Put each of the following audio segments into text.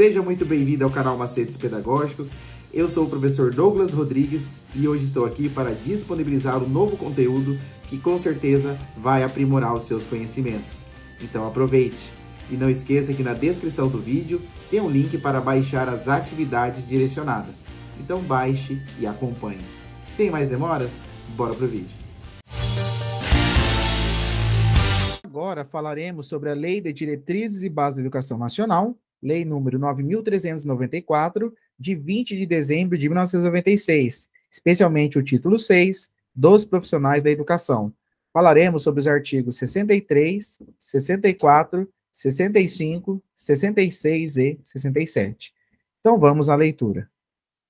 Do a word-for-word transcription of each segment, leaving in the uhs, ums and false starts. Seja muito bem-vindo ao canal Macetes Pedagógicos. Eu sou o professor Douglas Rodrigues e hoje estou aqui para disponibilizar um novo conteúdo que com certeza vai aprimorar os seus conhecimentos. Então aproveite! E não esqueça que na descrição do vídeo tem um link para baixar as atividades direcionadas. Então baixe e acompanhe. Sem mais demoras, bora pro vídeo. Agora falaremos sobre a Lei de Diretrizes e Bases da Educação Nacional, Lei número nove mil trezentos e noventa e quatro, de vinte de dezembro de mil novecentos e noventa e seis, especialmente o título seis, dos profissionais da educação. Falaremos sobre os artigos sessenta e três, sessenta e quatro, sessenta e cinco, sessenta e seis e sessenta e sete. Então vamos à leitura.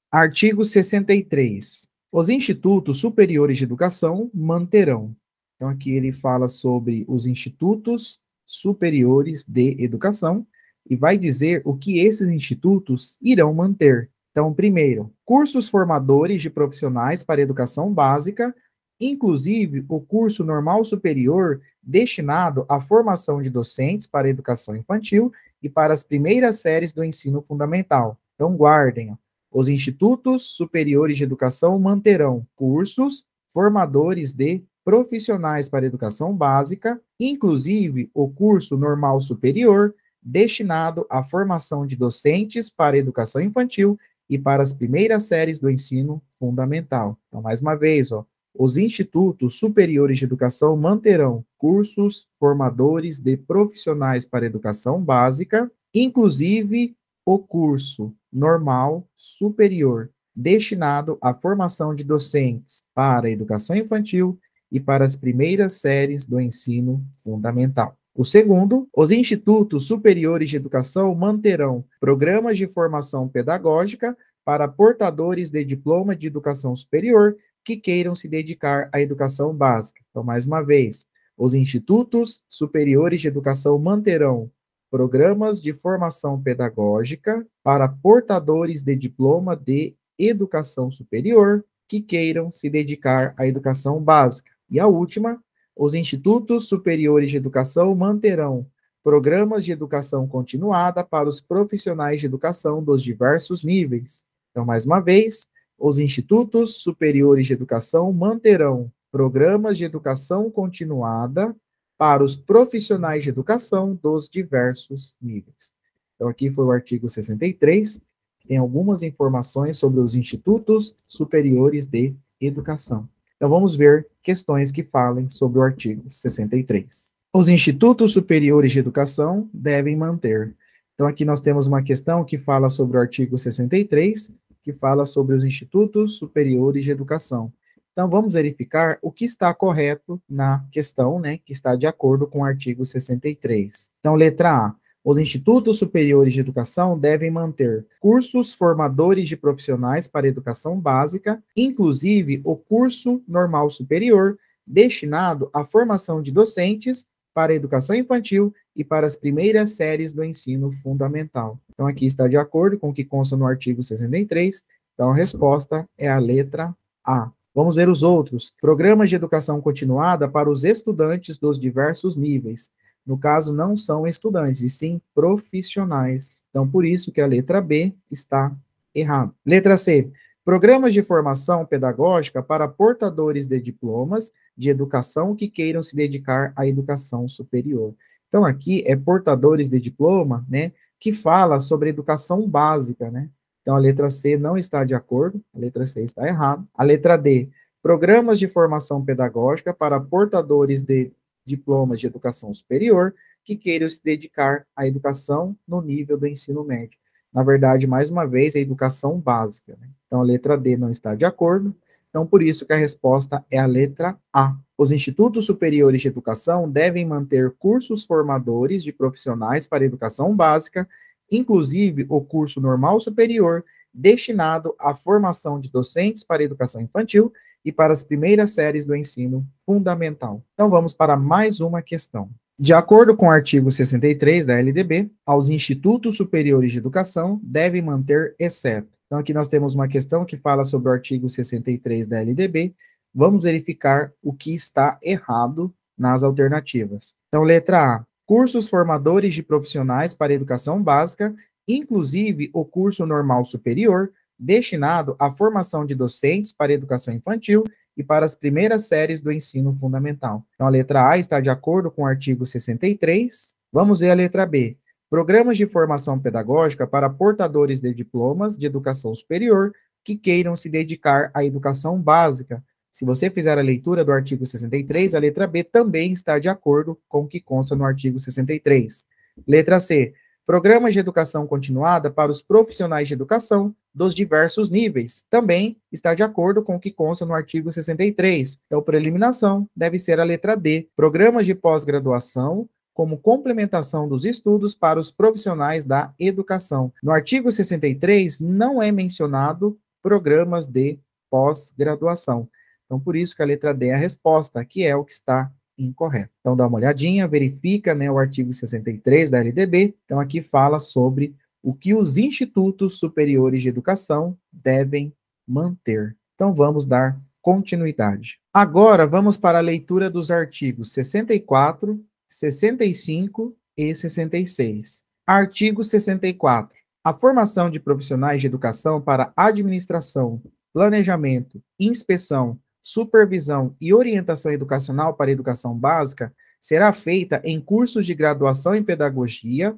Artigo sessenta e três. Os institutos superiores de educação manterão. Então aqui ele fala sobre os institutos superiores de educação e vai dizer o que esses institutos irão manter. Então, primeiro, cursos formadores de profissionais para educação básica, inclusive o curso normal superior destinado à formação de docentes para a educação infantil e para as primeiras séries do ensino fundamental. Então, guardem, os institutos superiores de educação manterão cursos formadores de profissionais para a educação básica, inclusive o curso normal superior destinado à formação de docentes para a educação infantil e para as primeiras séries do ensino fundamental. Então, mais uma vez, ó, os institutos superiores de educação manterão cursos formadores de profissionais para a educação básica, inclusive o curso normal superior, destinado à formação de docentes para a educação infantil e para as primeiras séries do ensino fundamental. O segundo, os institutos superiores de educação manterão programas de formação pedagógica para portadores de diploma de educação superior que queiram se dedicar à educação básica. Então, mais uma vez, os institutos superiores de educação manterão programas de formação pedagógica para portadores de diploma de educação superior que queiram se dedicar à educação básica. E a última, os institutos superiores de educação manterão programas de educação continuada para os profissionais de educação dos diversos níveis. Então, mais uma vez, os institutos superiores de educação manterão programas de educação continuada para os profissionais de educação dos diversos níveis. Então, aqui foi o artigo sessenta e três, que tem algumas informações sobre os institutos superiores de educação. Então, vamos ver questões que falem sobre o artigo sessenta e três. Os institutos superiores de educação devem manter. Então, aqui nós temos uma questão que fala sobre o artigo sessenta e três, que fala sobre os institutos superiores de educação. Então, vamos verificar o que está correto na questão, né, que está de acordo com o artigo sessenta e três. Então, letra A. Os institutos superiores de educação devem manter cursos formadores de profissionais para educação básica, inclusive o curso normal superior, destinado à formação de docentes para a educação infantil e para as primeiras séries do ensino fundamental. Então, aqui está de acordo com o que consta no artigo sessenta e três. Então, a resposta é a letra A. Vamos ver os outros. Programas de educação continuada para os estudantes dos diversos níveis. No caso, não são estudantes, e sim profissionais. Então, por isso que a letra B está errada. Letra C. Programas de formação pedagógica para portadores de diplomas de educação que queiram se dedicar à educação superior. Então, aqui é portadores de diploma, né, que fala sobre educação básica, né? Então, a letra C não está de acordo, a letra C está errada. A letra D, programas de formação pedagógica para portadores de diplomas de educação superior que queiram se dedicar à educação no nível do ensino médio. Na verdade, mais uma vez, é educação básica, né? Então, a letra D não está de acordo. Então, por isso que a resposta é a letra A. Os institutos superiores de educação devem manter cursos formadores de profissionais para educação básica, inclusive o curso normal superior, destinado à formação de docentes para educação infantil e para as primeiras séries do ensino fundamental. Então, vamos para mais uma questão. De acordo com o artigo sessenta e três da L D B, aos institutos superiores de educação devem manter exceto. Então, aqui nós temos uma questão que fala sobre o artigo sessenta e três da L D B. Vamos verificar o que está errado nas alternativas. Então, letra A. Cursos formadores de profissionais para educação básica, inclusive o curso normal superior, destinado à formação de docentes para a educação infantil e para as primeiras séries do ensino fundamental. Então, a letra A está de acordo com o artigo sessenta e três. Vamos ver a letra B. Programas de formação pedagógica para portadores de diplomas de educação superior que queiram se dedicar à educação básica. Se você fizer a leitura do artigo sessenta e três, a letra B também está de acordo com o que consta no artigo sessenta e três. Letra C. Programas de educação continuada para os profissionais de educação dos diversos níveis. Também está de acordo com o que consta no artigo sessenta e três. Então, por eliminação, deve ser a letra D. Programas de pós-graduação como complementação dos estudos para os profissionais da educação. No artigo sessenta e três, não é mencionado programas de pós-graduação. Então, por isso que a letra D é a resposta, que é o que está incorreto. Então, dá uma olhadinha, verifica, né, o artigo sessenta e três da L D B. Então, aqui fala sobre o que os institutos superiores de educação devem manter. Então, vamos dar continuidade. Agora, vamos para a leitura dos artigos sessenta e quatro, sessenta e cinco e sessenta e seis. Artigo sessenta e quatro. A formação de profissionais de educação para administração, planejamento, inspeção, supervisão e orientação educacional para a educação básica será feita em cursos de graduação em pedagogia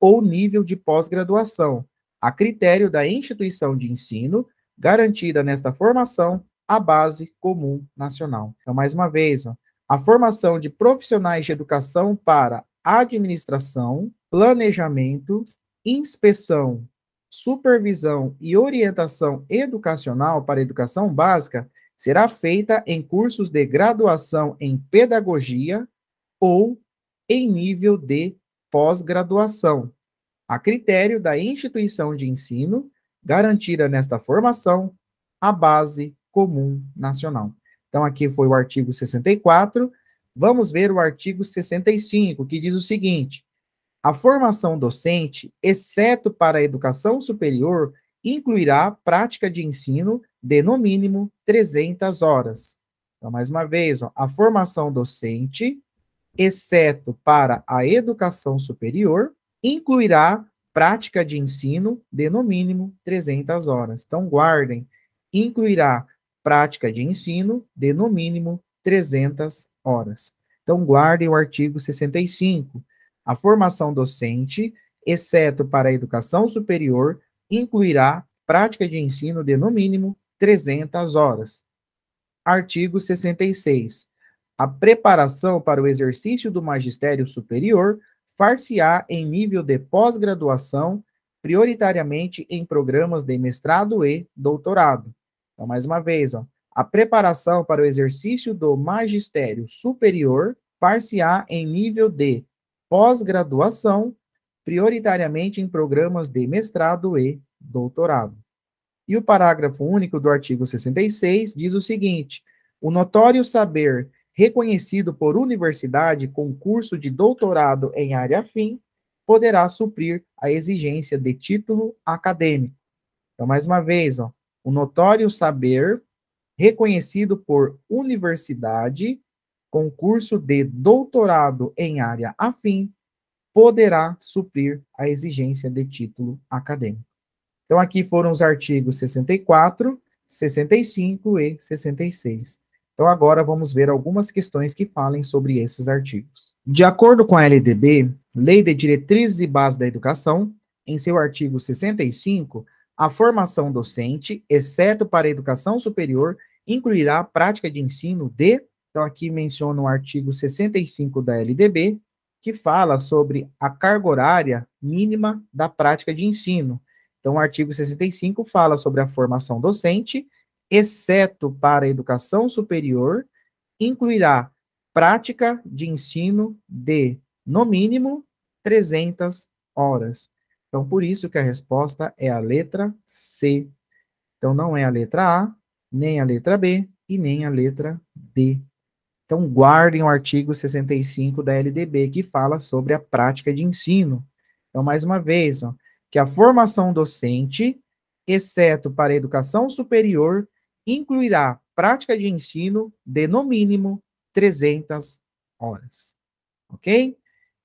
ou nível de pós-graduação, a critério da instituição de ensino, garantida nesta formação a base comum nacional. Então, mais uma vez, ó, a formação de profissionais de educação para administração, planejamento, inspeção, supervisão e orientação educacional para a educação básica será feita em cursos de graduação em pedagogia ou em nível de pós-graduação, a critério da instituição de ensino, garantida nesta formação a base comum nacional. Então, aqui foi o artigo sessenta e quatro. Vamos ver o artigo sessenta e cinco, que diz o seguinte: a formação docente, exceto para a educação superior, incluirá prática de ensino de, no mínimo, trezentas horas. Então, mais uma vez, ó, a formação docente, exceto para a educação superior, incluirá prática de ensino de, no mínimo, trezentas horas. Então, guardem, incluirá prática de ensino de, no mínimo, trezentas horas. Então, guardem o artigo sessenta e cinco. A formação docente, exceto para a educação superior, incluirá prática de ensino de, no mínimo, trezentas horas. Artigo sessenta e seis. A preparação para o exercício do magistério superior far-se-á em nível de pós-graduação, prioritariamente em programas de mestrado e doutorado. Então, mais uma vez, ó, a preparação para o exercício do magistério superior far-se-á em nível de pós-graduação, prioritariamente em programas de mestrado e doutorado. E o parágrafo único do artigo sessenta e seis diz o seguinte: o notório saber reconhecido por universidade com curso de doutorado em área afim poderá suprir a exigência de título acadêmico. Então, mais uma vez, ó, o notório saber reconhecido por universidade com curso de doutorado em área afim poderá suprir a exigência de título acadêmico. Então, aqui foram os artigos sessenta e quatro, sessenta e cinco e sessenta e seis. Então, agora vamos ver algumas questões que falem sobre esses artigos. De acordo com a L D B, Lei de Diretrizes e Bases da Educação, em seu artigo sessenta e cinco, a formação docente, exceto para a educação superior, incluirá a prática de ensino de... Então, aqui menciona o artigo sessenta e cinco da L D B, que fala sobre a carga horária mínima da prática de ensino. Então, o artigo sessenta e cinco fala sobre a formação docente, exceto para a educação superior, incluirá prática de ensino de, no mínimo, trezentas horas. Então, por isso que a resposta é a letra C. Então, não é a letra A, nem a letra B e nem a letra D. Então, guardem o artigo sessenta e cinco da L D B, que fala sobre a prática de ensino. Então, mais uma vez, ó, que a formação docente, exceto para a educação superior, incluirá prática de ensino de, no mínimo, trezentas horas. Ok?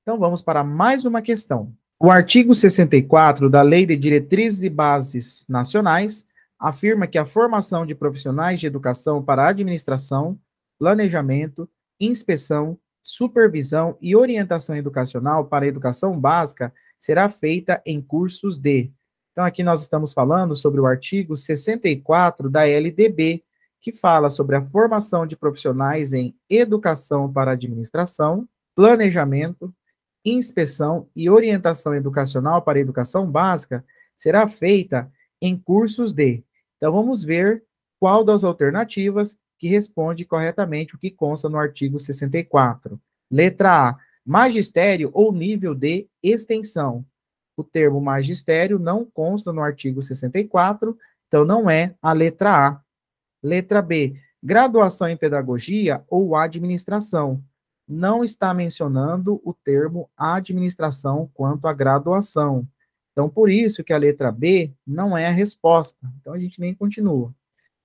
Então, vamos para mais uma questão. O artigo sessenta e quatro da Lei de Diretrizes e Bases Nacionais afirma que a formação de profissionais de educação para administração, planejamento, inspeção, supervisão e orientação educacional para a educação básica será feita em cursos de... Então, aqui nós estamos falando sobre o artigo sessenta e quatro da L D B, que fala sobre a formação de profissionais em educação para administração, planejamento, inspeção e orientação educacional para a educação básica será feita em cursos de... Então, vamos ver qual das alternativas que responde corretamente o que consta no artigo sessenta e quatro. Letra A, magistério ou nível de extensão. O termo magistério não consta no artigo sessenta e quatro, então não é a letra A. Letra B, graduação em pedagogia ou administração. Não está mencionando o termo administração quanto à graduação. Então, por isso que a letra B não é a resposta. Então, a gente nem continua.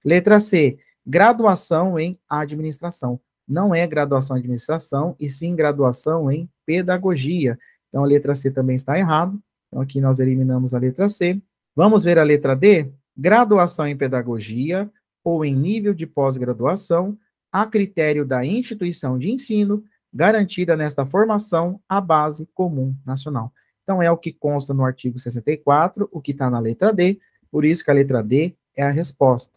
Letra C, graduação em administração. Não é graduação em administração, e sim graduação em pedagogia. Então, a letra C também está errada. Então, aqui nós eliminamos a letra C. Vamos ver a letra D? Graduação em pedagogia ou em nível de pós-graduação, a critério da instituição de ensino, garantida nesta formação a base comum nacional. Então, é o que consta no artigo sessenta e quatro, o que está na letra D, por isso que a letra D é a resposta.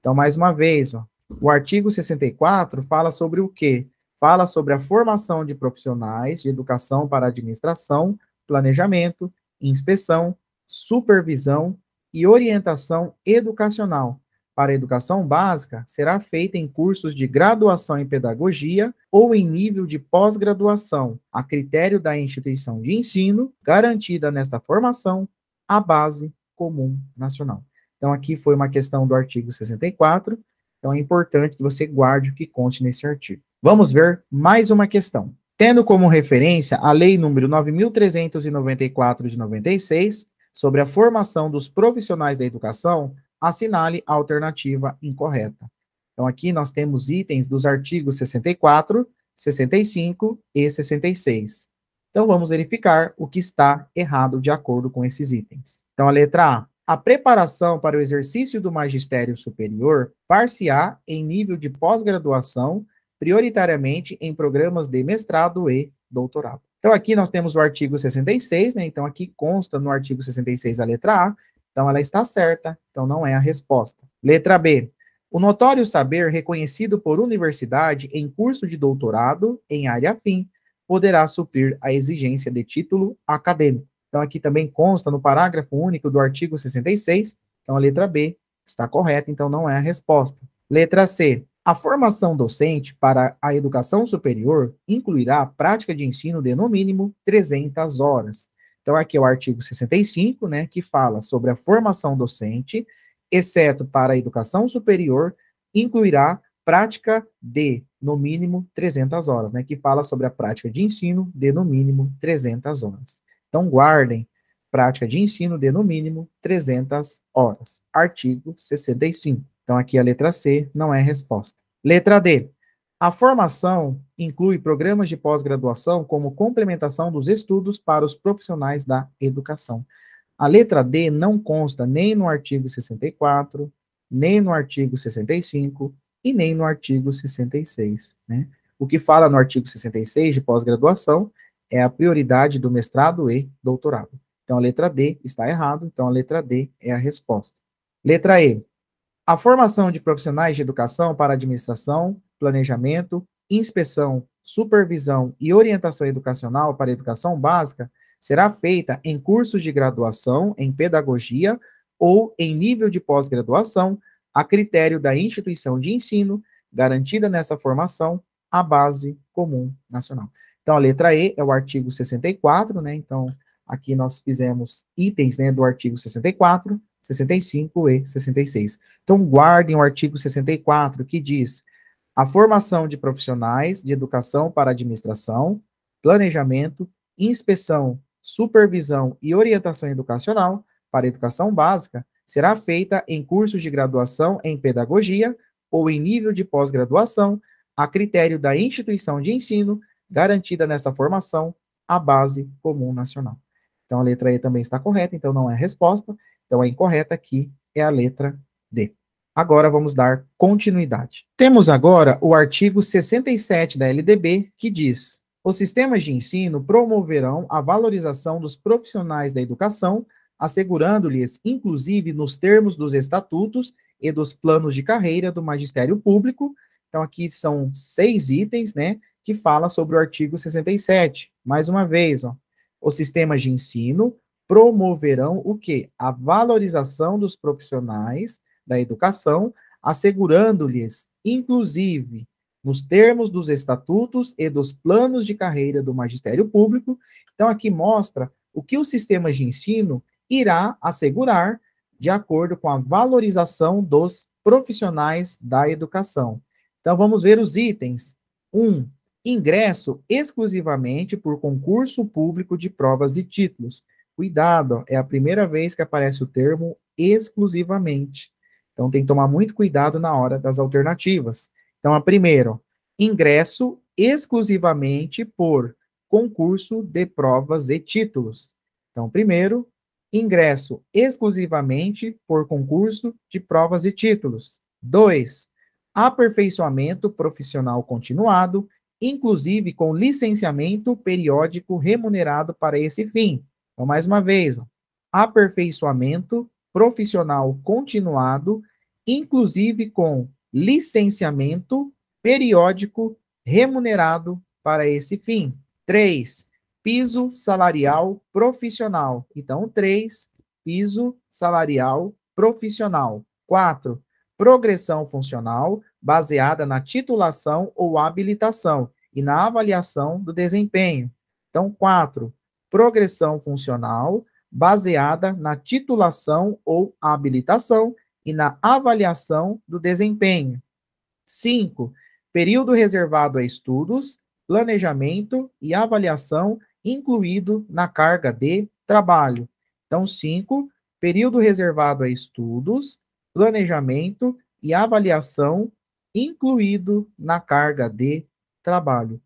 Então, mais uma vez, ó, o artigo sessenta e quatro fala sobre o quê? Fala sobre a formação de profissionais de educação para administração, planejamento, inspeção, supervisão e orientação educacional. Para a educação básica, será feita em cursos de graduação em pedagogia ou em nível de pós-graduação, a critério da instituição de ensino, garantida nesta formação a base comum nacional. Então, aqui foi uma questão do artigo sessenta e quatro, então é importante que você guarde o que conte nesse artigo. Vamos ver mais uma questão. Tendo como referência a Lei número nove mil trezentos e noventa e quatro, de noventa e seis, sobre a formação dos profissionais da educação, assinale a alternativa incorreta. Então, aqui nós temos itens dos artigos sessenta e quatro, sessenta e cinco e sessenta e seis. Então, vamos verificar o que está errado de acordo com esses itens. Então, a letra A. A preparação para o exercício do magistério superior far-se-á em nível de pós-graduação, prioritariamente em programas de mestrado e doutorado. Então, aqui nós temos o artigo sessenta e seis, né? Então, aqui consta no artigo sessenta e seis a letra A. Então, ela está certa, então não é a resposta. Letra B. O notório saber reconhecido por universidade em curso de doutorado em área afim poderá suprir a exigência de título acadêmico. Então, aqui também consta no parágrafo único do artigo sessenta e seis, então a letra B está correta, então não é a resposta. Letra C. A formação docente para a educação superior incluirá a prática de ensino de, no mínimo, trezentas horas. Então, aqui é o artigo sessenta e cinco, né, que fala sobre a formação docente, exceto para a educação superior, incluirá prática de, no mínimo, trezentas horas, né, que fala sobre a prática de ensino de, no mínimo, trezentas horas. Então, guardem, prática de ensino de, no mínimo, trezentas horas. Artigo sessenta e cinco. Então, aqui a letra C não é resposta. Letra D. A formação inclui programas de pós-graduação como complementação dos estudos para os profissionais da educação. A letra D não consta nem no artigo sessenta e quatro, nem no artigo sessenta e cinco e nem no artigo sessenta e seis, né? O que fala no artigo sessenta e seis de pós-graduação é a prioridade do mestrado e doutorado. Então, a letra D está errada, então a letra D é a resposta. Letra E. A formação de profissionais de educação para administração, planejamento, inspeção, supervisão e orientação educacional para a educação básica será feita em cursos de graduação em pedagogia ou em nível de pós-graduação, a critério da instituição de ensino, garantida nessa formação a base comum nacional. Então, a letra E é o artigo sessenta e quatro, né? Então, aqui nós fizemos itens, né, do artigo sessenta e quatro, sessenta e cinco e sessenta e seis. Então, guardem o artigo sessenta e quatro, que diz... A formação de profissionais de educação para administração, planejamento, inspeção, supervisão e orientação educacional para educação básica será feita em cursos de graduação em pedagogia ou em nível de pós-graduação, a critério da instituição de ensino, garantida nessa formação a base comum nacional. Então, a letra E também está correta, então não é a resposta. Então, a incorreta aqui é a letra D. Agora, vamos dar continuidade. Temos agora o artigo sessenta e sete da L D B, que diz: os sistemas de ensino promoverão a valorização dos profissionais da educação, assegurando-lhes, inclusive nos termos dos estatutos e dos planos de carreira do Magistério Público. Então, aqui são seis itens, né, que fala sobre o artigo sessenta e sete. Mais uma vez, ó, os sistemas de ensino promoverão o quê? A valorização dos profissionais da educação, assegurando-lhes, inclusive, nos termos dos estatutos e dos planos de carreira do Magistério Público. Então, aqui mostra o que o sistema de ensino irá assegurar de acordo com a valorização dos profissionais da educação. Então, vamos ver os itens. um. Ingresso exclusivamente por concurso público de provas e títulos. Cuidado, ó, é a primeira vez que aparece o termo exclusivamente. Então, tem que tomar muito cuidado na hora das alternativas. Então, a primeira, ó, ingresso exclusivamente por concurso de provas e títulos. Então, primeiro, ingresso exclusivamente por concurso de provas e títulos. dois. Aperfeiçoamento profissional continuado, inclusive com licenciamento periódico remunerado para esse fim. Então, mais uma vez, ó, aperfeiçoamento profissional continuado, inclusive com licenciamento periódico remunerado para esse fim. três. Piso salarial profissional. Então, três, piso salarial profissional. quatro. Progressão funcional baseada na titulação ou habilitação e na avaliação do desempenho. Então, quatro, progressão funcional baseada na titulação ou habilitação e na avaliação do desempenho. cinco, período reservado a estudos, planejamento e avaliação incluído na carga de trabalho. Então, cinco, período reservado a estudos, planejamento e avaliação incluído na carga de trabalho.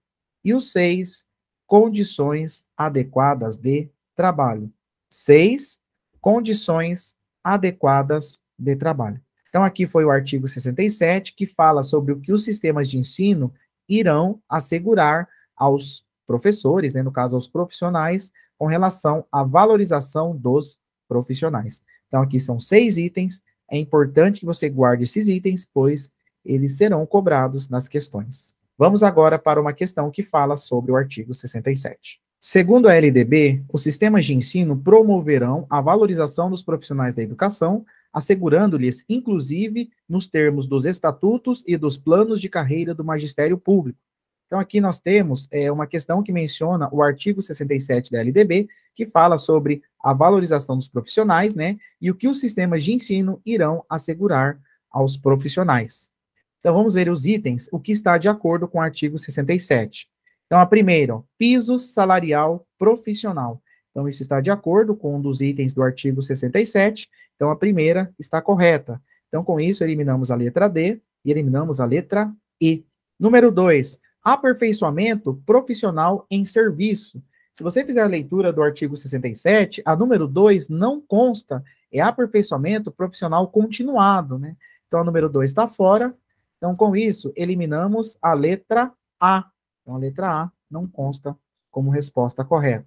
E o seis, condições adequadas de trabalho. seis, condições adequadas de trabalho. Então, aqui foi o artigo sessenta e sete, que fala sobre o que os sistemas de ensino irão assegurar aos professores, né, no caso aos profissionais, com relação à valorização dos profissionais. Então, aqui são seis itens. É importante que você guarde esses itens, pois eles serão cobrados nas questões. Vamos agora para uma questão que fala sobre o artigo sessenta e sete. Segundo a L D B, os sistemas de ensino promoverão a valorização dos profissionais da educação, assegurando-lhes, inclusive, nos termos dos estatutos e dos planos de carreira do Magistério Público. Então, aqui nós temos é, uma questão que menciona o artigo sessenta e sete da L D B, que fala sobre a valorização dos profissionais, né, e o que os sistemas de ensino irão assegurar aos profissionais. Então, vamos ver os itens, o que está de acordo com o artigo sessenta e sete. Então, a primeira, ó, piso salarial profissional. Então, isso está de acordo com um dos itens do artigo sessenta e sete. Então, a primeira está correta. Então, com isso, eliminamos a letra D e eliminamos a letra E. Número dois, aperfeiçoamento profissional em serviço. Se você fizer a leitura do artigo sessenta e sete, a número dois não consta, é aperfeiçoamento profissional continuado, né? Então, a número dois está fora. Então, com isso, eliminamos a letra A. Então, a letra A não consta como resposta correta.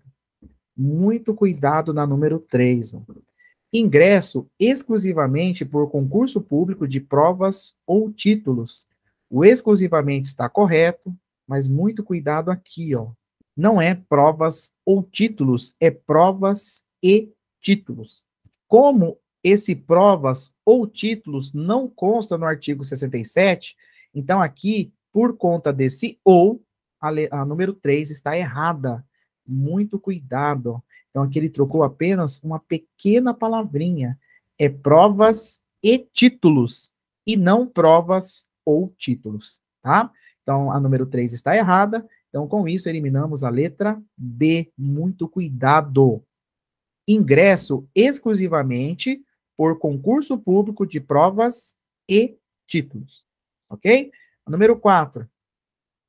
Muito cuidado na número três. Ó. Ingresso exclusivamente por concurso público de provas ou títulos. O exclusivamente está correto, mas muito cuidado aqui, ó. Não é provas ou títulos, é provas e títulos. Como esse provas ou títulos não consta no artigo sessenta e sete, então aqui, por conta desse ou, a, a número três está errada. Muito cuidado, ó. Então aqui ele trocou apenas uma pequena palavrinha. É provas e títulos, e não provas ou títulos, tá? Então, a número três está errada. Então, com isso, eliminamos a letra B. Muito cuidado. Ingresso exclusivamente por concurso público de provas e títulos, ok? A número quatro.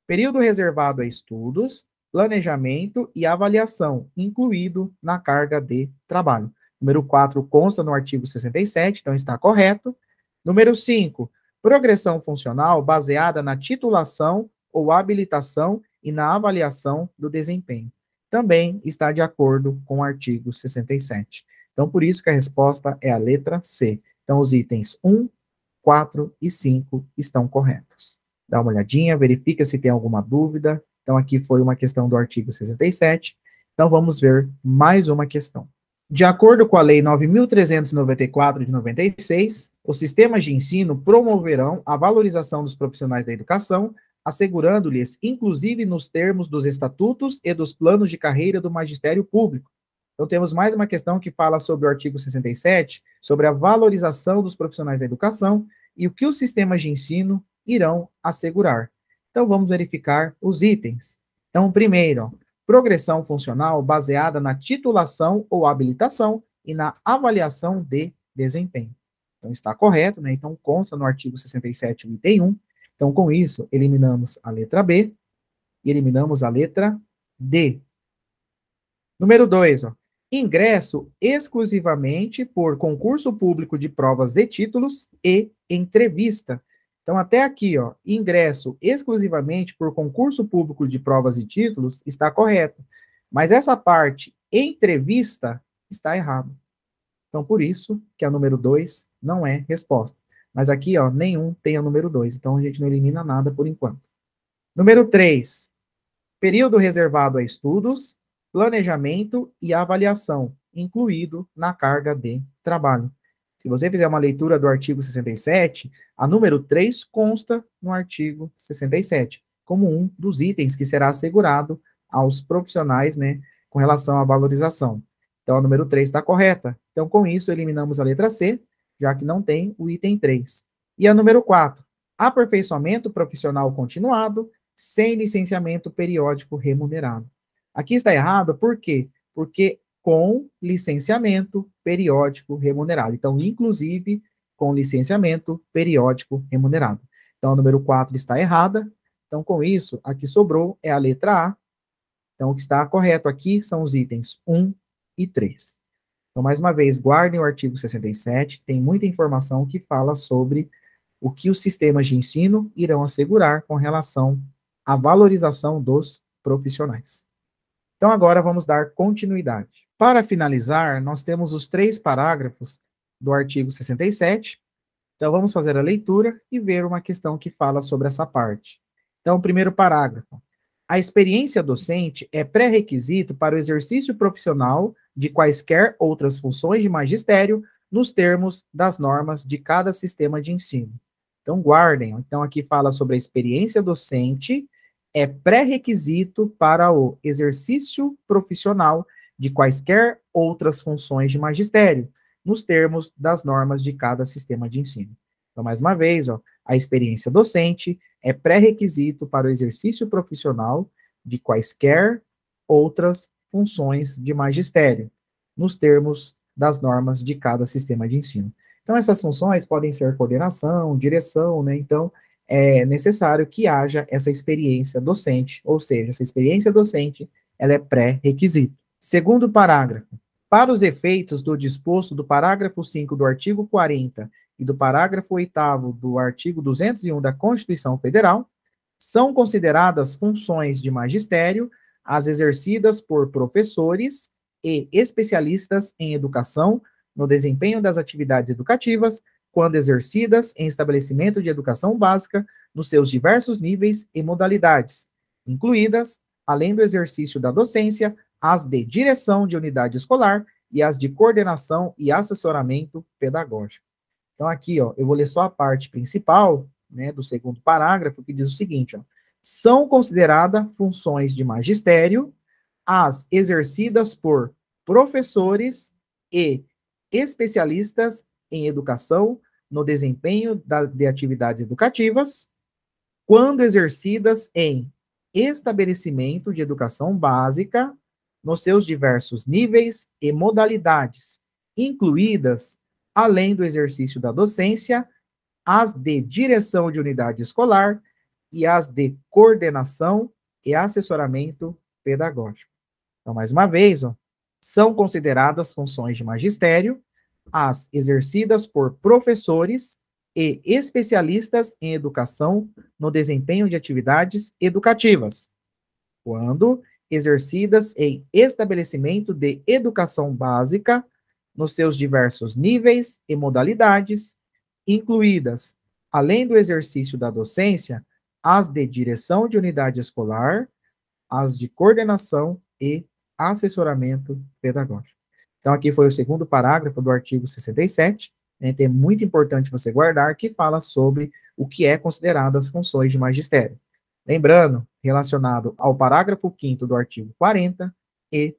Período reservado a estudos, planejamento e avaliação, incluído na carga de trabalho. Número quatro consta no artigo sessenta e sete, então está correto. Número cinco, progressão funcional baseada na titulação ou habilitação e na avaliação do desempenho. Também está de acordo com o artigo sessenta e sete. Então, por isso que a resposta é a letra C. Então, os itens um, quatro e cinco estão corretos. Dá uma olhadinha, verifica se tem alguma dúvida. Então, aqui foi uma questão do artigo sessenta e sete. Então, vamos ver mais uma questão. De acordo com a Lei nove mil trezentos e noventa e quatro, de noventa e seis, os sistemas de ensino promoverão a valorização dos profissionais da educação, assegurando-lhes, inclusive nos termos dos estatutos e dos planos de carreira do magistério público. Então, temos mais uma questão que fala sobre o artigo sessenta e sete, sobre a valorização dos profissionais da educação e o que os sistemas de ensino irão assegurar. Então, vamos verificar os itens. Então, primeiro, ó, progressão funcional baseada na titulação ou habilitação e na avaliação de desempenho. Então, está correto, né? Então, consta no artigo sessenta e sete, o item um. Então, com isso, eliminamos a letra B e eliminamos a letra D. Número dois, ó, ingresso exclusivamente por concurso público de provas de títulos e entrevista. Então, até aqui, ó, ingresso exclusivamente por concurso público de provas e títulos está correto. Mas essa parte, entrevista, está errada. Então, por isso que a número dois não é resposta. Mas aqui, ó, nenhum tem a número dois. Então, a gente não elimina nada por enquanto. Número três, período reservado a estudos, planejamento e avaliação, incluído na carga de trabalho. Se você fizer uma leitura do artigo sessenta e sete, a número três consta no artigo sessenta e sete, como um dos itens que será assegurado aos profissionais, né, com relação à valorização. Então, a número três está correta. Então, com isso, eliminamos a letra C, já que não tem o item três. E a número quatro, aperfeiçoamento profissional continuado, sem licenciamento periódico remunerado. Aqui está errado, por quê? Porque com licenciamento periódico remunerado. Então, inclusive, com licenciamento periódico remunerado. Então, a número quatro está errada. Então, com isso, a que sobrou é a letra A. Então, o que está correto aqui são os itens um e três. Então, mais uma vez, guardem o artigo sessenta e sete. Tem muita informação que fala sobre o que os sistemas de ensino irão assegurar com relação à valorização dos profissionais. Então, agora vamos dar continuidade. Para finalizar, nós temos os três parágrafos do artigo sessenta e sete. Então, vamos fazer a leitura e ver uma questão que fala sobre essa parte. Então, primeiro parágrafo. A experiência docente é pré-requisito para o exercício profissional de quaisquer outras funções de magistério nos termos das normas de cada sistema de ensino. Então, guardem. Então, aqui fala sobre a experiência docente é pré-requisito para o exercício profissional de quaisquer outras funções de magistério, nos termos das normas de cada sistema de ensino. Então, mais uma vez, ó, a experiência docente é pré-requisito para o exercício profissional de quaisquer outras funções de magistério, nos termos das normas de cada sistema de ensino. Então, essas funções podem ser coordenação, direção, né? Então, é necessário que haja essa experiência docente, ou seja, essa experiência docente, ela é pré-requisito. Segundo parágrafo, para os efeitos do disposto do parágrafo cinco do artigo quarenta e do parágrafo oitavo do artigo duzentos e um da Constituição Federal, são consideradas funções de magistério as exercidas por professores e especialistas em educação no desempenho das atividades educativas, quando exercidas em estabelecimento de educação básica nos seus diversos níveis e modalidades, incluídas, além do exercício da docência, as de direção de unidade escolar e as de coordenação e assessoramento pedagógico. Então, aqui, ó, eu vou ler só a parte principal, né, do segundo parágrafo, que diz o seguinte, ó, são consideradas funções de magistério as exercidas por professores e especialistas em educação no desempenho da, de atividades educativas, quando exercidas em estabelecimento de educação básica, nos seus diversos níveis e modalidades, incluídas, além do exercício da docência, as de direção de unidade escolar e as de coordenação e assessoramento pedagógico. Então, mais uma vez, ó, são consideradas funções de magistério as exercidas por professores e especialistas em educação no desempenho de atividades educativas, quando exercidas em estabelecimento de educação básica nos seus diversos níveis e modalidades, incluídas, além do exercício da docência, as de direção de unidade escolar, as de coordenação e assessoramento pedagógico. Então, aqui foi o segundo parágrafo do artigo sessenta e sete, né, que é muito importante você guardar, que fala sobre o que é considerado as funções de magistério. Lembrando, relacionado ao parágrafo quinto do artigo quarenta e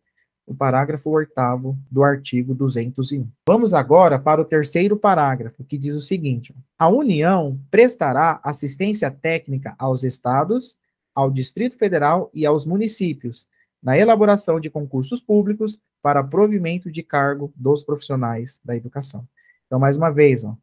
o parágrafo oitavo do artigo duzentos e um. Vamos agora para o terceiro parágrafo, que diz o seguinte: a União prestará assistência técnica aos estados, ao Distrito Federal e aos municípios, na elaboração de concursos públicos para provimento de cargo dos profissionais da educação. Então, mais uma vez, ó,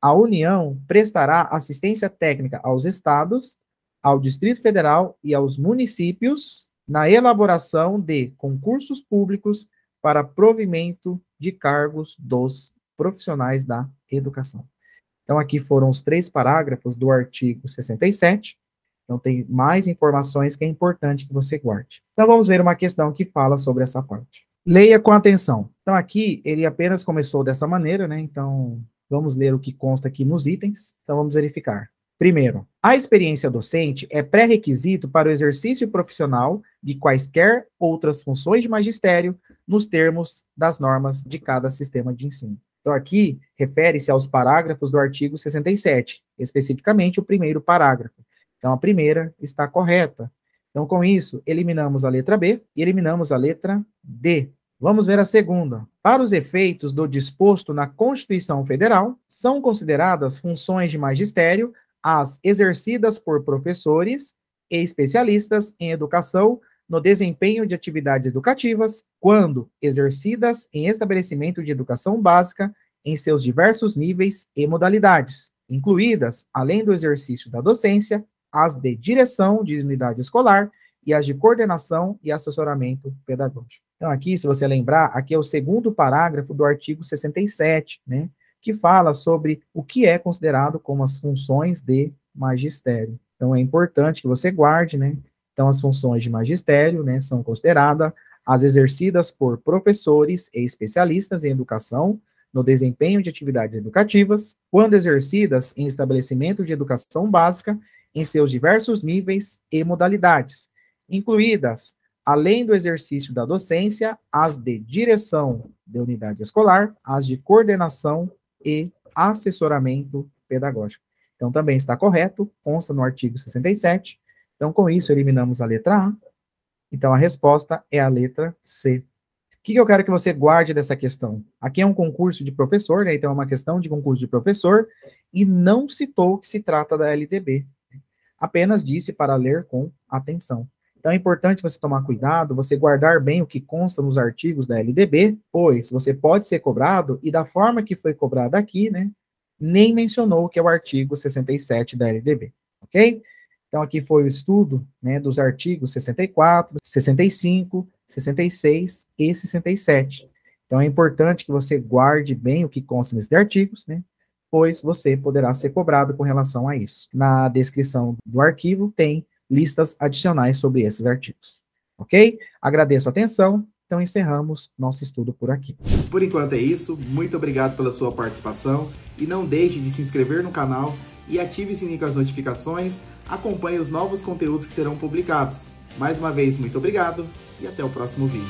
a União prestará assistência técnica aos estados, ao Distrito Federal e aos municípios, na elaboração de concursos públicos para provimento de cargos dos profissionais da educação. Então, aqui foram os três parágrafos do artigo sessenta e sete. Então, tem mais informações que é importante que você guarde. Então, vamos ver uma questão que fala sobre essa parte. Leia com atenção. Então, aqui, ele apenas começou dessa maneira, né? Então, vamos ler o que consta aqui nos itens. Então, vamos verificar. Primeiro, a experiência docente é pré-requisito para o exercício profissional de quaisquer outras funções de magistério nos termos das normas de cada sistema de ensino. Então, aqui, refere-se aos parágrafos do artigo sessenta e sete, especificamente o primeiro parágrafo. Então, a primeira está correta. Então, com isso, eliminamos a letra B e eliminamos a letra D. Vamos ver a segunda. Para os efeitos do disposto na Constituição Federal, são consideradas funções de magistério as exercidas por professores e especialistas em educação no desempenho de atividades educativas, quando exercidas em estabelecimento de educação básica em seus diversos níveis e modalidades, incluídas, além do exercício da docência, as de direção de unidade escolar e as de coordenação e assessoramento pedagógico. Então, aqui, se você lembrar, aqui é o segundo parágrafo do artigo sessenta e sete, né, que fala sobre o que é considerado como as funções de magistério. Então, é importante que você guarde, né? Então, as funções de magistério, né, são consideradas as exercidas por professores e especialistas em educação no desempenho de atividades educativas, quando exercidas em estabelecimento de educação básica em seus diversos níveis e modalidades, incluídas, além do exercício da docência, as de direção de unidade escolar, as de coordenação e assessoramento pedagógico. Então, também está correto, consta no artigo sessenta e sete. Então, com isso, eliminamos a letra A. Então, a resposta é a letra C. O que eu quero que você guarde dessa questão? Aqui é um concurso de professor, né? Então, é uma questão de concurso de professor, e não citou que se trata da L D B. Apenas disse para ler com atenção. Então, é importante você tomar cuidado, você guardar bem o que consta nos artigos da L D B, pois você pode ser cobrado, e da forma que foi cobrado aqui, né, nem mencionou que é o artigo sessenta e sete da L D B, ok? Então, aqui foi o estudo, né, dos artigos sessenta e quatro, sessenta e cinco, sessenta e seis e sessenta e sete. Então, é importante que você guarde bem o que consta nesses artigos, né, pois você poderá ser cobrado com relação a isso. Na descrição do arquivo tem listas adicionais sobre esses artigos, ok? Agradeço a atenção, então encerramos nosso estudo por aqui. Por enquanto é isso, muito obrigado pela sua participação e não deixe de se inscrever no canal e ative o sininho com as notificações. Acompanhe os novos conteúdos que serão publicados. Mais uma vez, muito obrigado e até o próximo vídeo.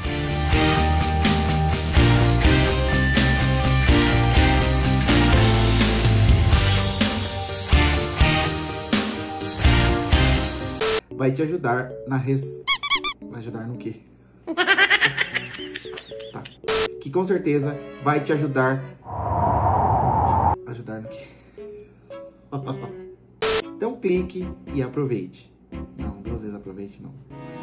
Vai te ajudar na res... Vai ajudar no quê? Tá. Que com certeza vai te ajudar... Ajudar no quê? Então clique e aproveite. Não, duas vezes aproveite não.